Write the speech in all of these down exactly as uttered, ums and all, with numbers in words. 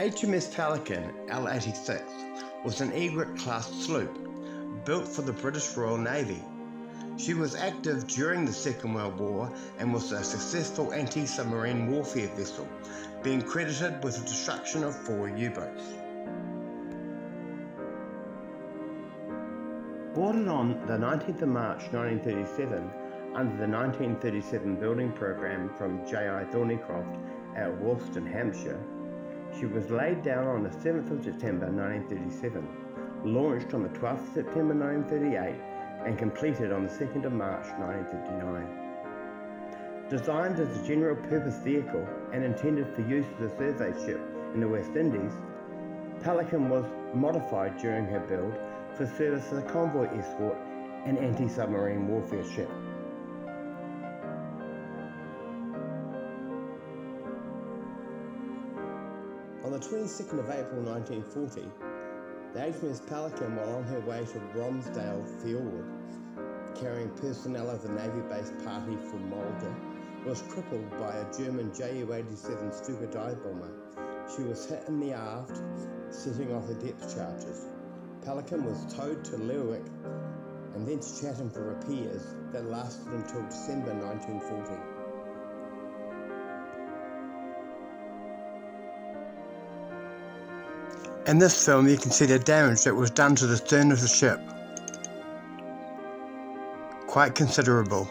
H M S Pelican L eighty-six was an Egret-class sloop built for the British Royal Navy. She was active during the Second World War and was a successful anti-submarine warfare vessel, being credited with the destruction of four U-boats. Ordered on the nineteenth of March nineteen thirty-seven under the nineteen thirty-seven building programme from J I Thornycroft at Woolston, Hampshire, she was laid down on the seventh of September nineteen thirty-seven, launched on the twelfth of September nineteen thirty-eight and completed on the second of March nineteen fifty-nine. Designed as a general purpose vehicle and intended for use as a survey ship in the West Indies, Pelican was modified during her build for service as a convoy escort and anti-submarine warfare ship. On the twenty-second of April nineteen forty, the H M S Pelican, while on her way to Romsdale Fieldward, carrying personnel of the Navy-based party from Malga, was crippled by a German J U eighty-seven Stuka dive bomber. She was hit in the aft, setting off the depth charges. Pelican was towed to Lewick and then to Chatham for repairs that lasted until December nineteen forty. In this film you can see the damage that was done to the stern of the ship. Quite considerable.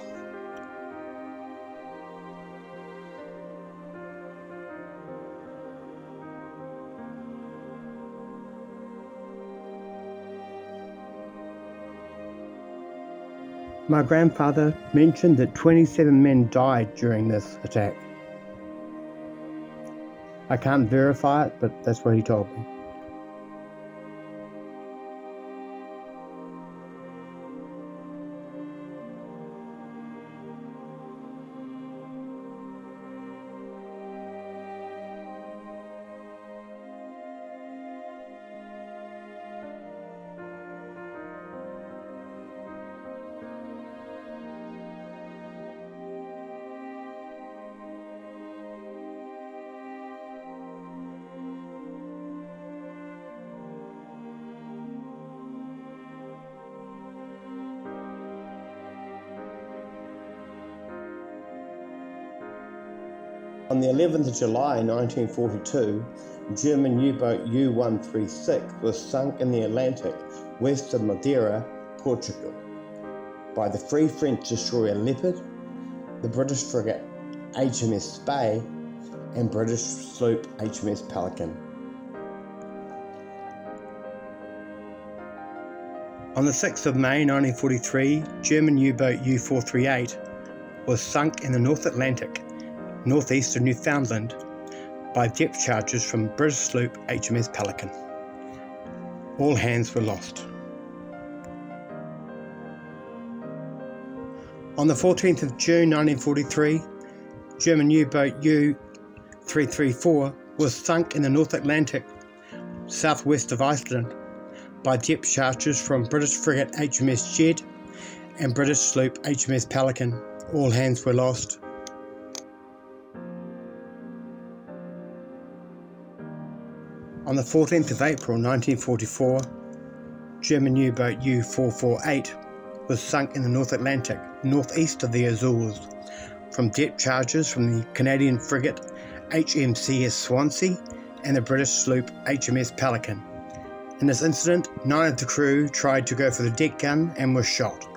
My grandfather mentioned that twenty-seven men died during this attack. I can't verify it, but that's what he told me. On the eleventh of July nineteen forty-two, German U-boat U one thirty-six was sunk in the Atlantic west of Madeira, Portugal, by the Free French destroyer Leopard, the British frigate H M S Spey, and British sloop H M S Pelican. On the sixth of May nineteen forty-three, German U-boat U four thirty-eight was sunk in the North Atlantic, northeast of Newfoundland, by depth charges from British sloop H M S Pelican. All hands were lost. On the fourteenth of June nineteen forty-three, German U-boat U three thirty-four was sunk in the North Atlantic, southwest of Iceland, by depth charges from British frigate H M S Jed and British sloop H M S Pelican. All hands were lost. On the fourteenth of April nineteen forty-four, German U-boat U four forty-eight was sunk in the North Atlantic, northeast of the Azores, from depth charges from the Canadian frigate H M C S Swansea and the British sloop H M S Pelican. In this incident, nine of the crew tried to go for the deck gun and were shot.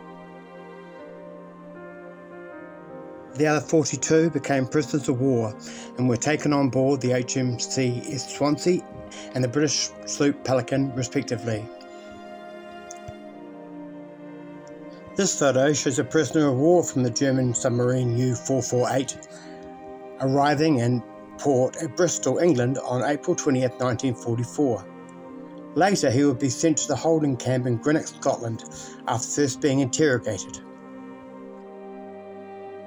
The other forty-two became prisoners of war and were taken on board the H M C S Swansea and the British sloop Pelican, respectively. This photo shows a prisoner of war from the German submarine U four forty-eight arriving in port at Bristol, England on April twentieth nineteen forty-four. Later he would be sent to the holding camp in Greenock, Scotland after first being interrogated.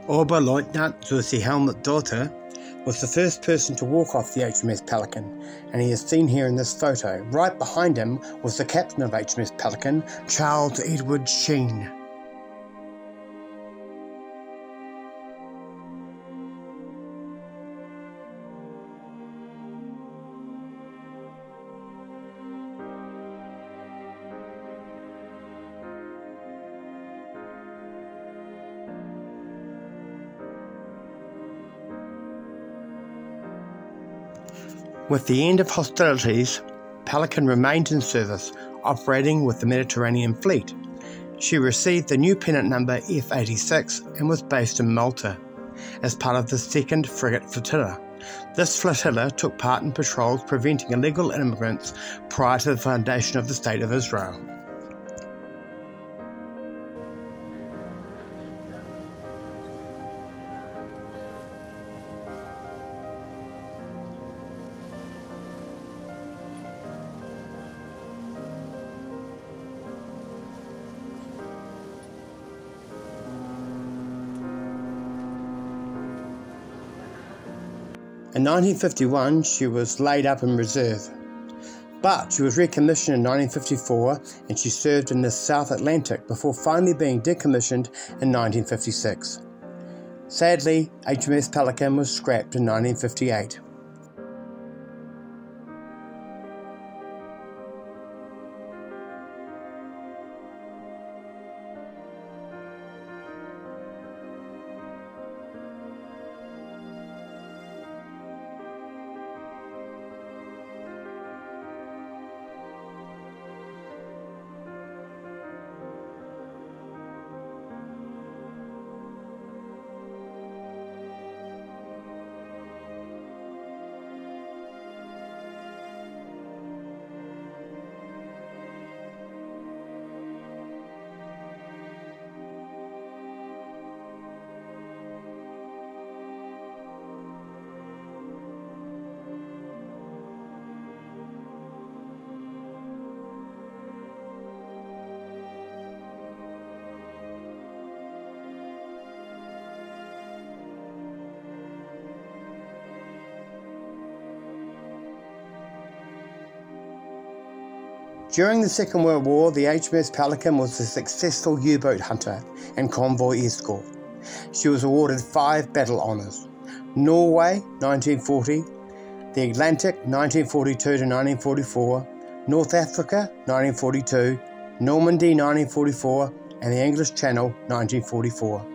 Oberleutnant Zusy Helmut Daughter was the first person to walk off the H M S Pelican, and he is seen here in this photo. Right behind him was the captain of H M S Pelican, Charles Edward Sheen. With the end of hostilities, Pelican remained in service, operating with the Mediterranean Fleet. She received the new pennant number F eighty-six and was based in Malta as part of the second Frigate Flotilla. This flotilla took part in patrols preventing illegal immigrants prior to the foundation of the State of Israel. In nineteen fifty-one, she was laid up in reserve, but she was recommissioned in nineteen fifty-four and she served in the South Atlantic before finally being decommissioned in nineteen fifty-six. Sadly, H M S Pelican was scrapped in nineteen fifty-eight. During the Second World War, the H M S Pelican was a successful U-boat hunter and convoy escort. She was awarded five battle honours: Norway, nineteen forty, the Atlantic, nineteen forty-two to nineteen forty-four, North Africa, nineteen forty-two, Normandy, nineteen forty-four, and the English Channel, nineteen forty-four.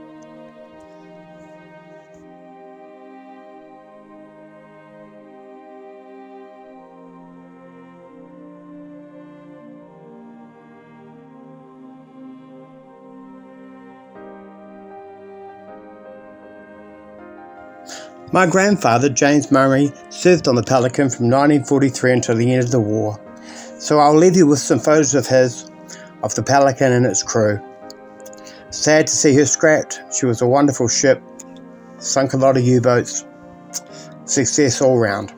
My grandfather, James Murray, served on the Pelican from nineteen forty-three until the end of the war, so I'll leave you with some photos of his, of the Pelican and its crew. Sad to see her scrapped. She was a wonderful ship, sunk a lot of U-boats, success all round.